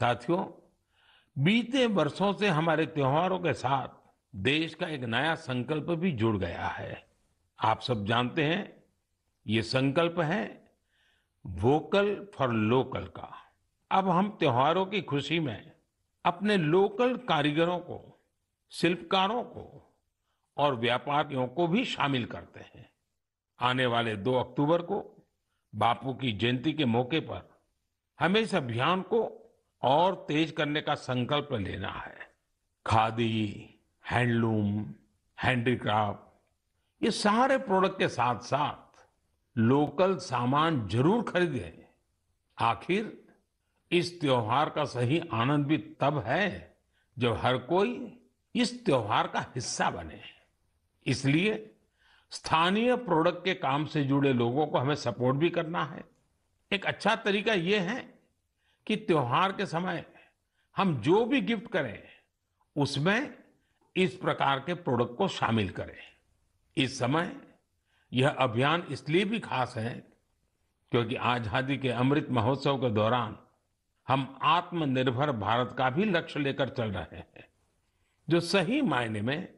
साथियों, बीते वर्षों से हमारे त्योहारों के साथ देश का एक नया संकल्प भी जुड़ गया है। आप सब जानते हैं ये संकल्प है वोकल फॉर लोकल का। अब हम त्योहारों की खुशी में अपने लोकल कारीगरों को, शिल्पकारों को और व्यापारियों को भी शामिल करते हैं। आने वाले 2 अक्टूबर को बापू की जयंती के मौके पर हमें इस अभियान को और तेज करने का संकल्प लेना है। खादी, हैंडलूम, हैंडीक्राफ्ट, ये सारे प्रोडक्ट के साथ साथ लोकल सामान जरूर खरीदें। आखिर इस त्योहार का सही आनंद भी तब है जब हर कोई इस त्योहार का हिस्सा बने। इसलिए स्थानीय प्रोडक्ट के काम से जुड़े लोगों को हमें सपोर्ट भी करना है। एक अच्छा तरीका ये है कि त्योहार के समय हम जो भी गिफ्ट करें उसमें इस प्रकार के प्रोडक्ट को शामिल करें। इस समय यह अभियान इसलिए भी खास है क्योंकि आजादी के अमृत महोत्सव के दौरान हम आत्मनिर्भर भारत का भी लक्ष्य लेकर चल रहे हैं, जो सही मायने में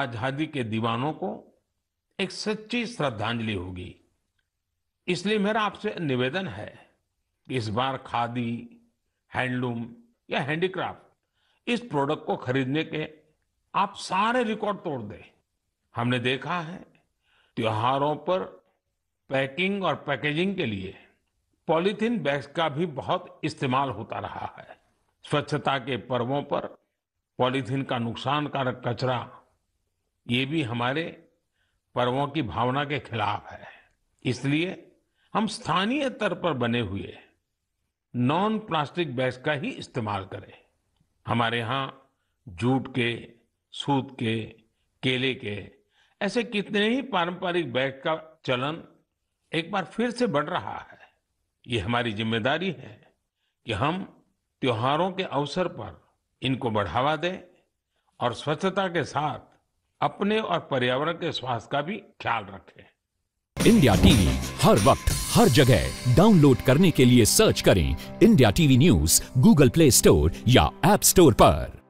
आजादी के दीवानों को एक सच्ची श्रद्धांजलि होगी। इसलिए मेरा आपसे निवेदन है कि इस बार खादी, हैंडलूम या हैंडीक्राफ्ट इस प्रोडक्ट को खरीदने के आप सारे रिकॉर्ड तोड़ दें। हमने देखा है त्योहारों पर पैकिंग और पैकेजिंग के लिए पॉलीथीन बैग्स का भी बहुत इस्तेमाल होता रहा है। स्वच्छता के पर्वों पर पॉलीथीन का नुकसानकारक कचरा, ये भी हमारे पर्वों की भावना के खिलाफ है। इसलिए हम स्थानीय स्तर पर बने हुए नॉन प्लास्टिक बैग्स का ही इस्तेमाल करें। हमारे यहाँ जूट के, सूत के, केले के ऐसे कितने ही पारंपरिक बैग का चलन एक बार फिर से बढ़ रहा है। ये हमारी जिम्मेदारी है कि हम त्योहारों के अवसर पर इनको बढ़ावा दें और स्वच्छता के साथ अपने और पर्यावरण के स्वास्थ्य का भी ख्याल रखें। इंडिया टीवी हर वक्त हर जगह डाउनलोड करने के लिए सर्च करें IndiaTV News Google play store या ऐप स्टोर पर।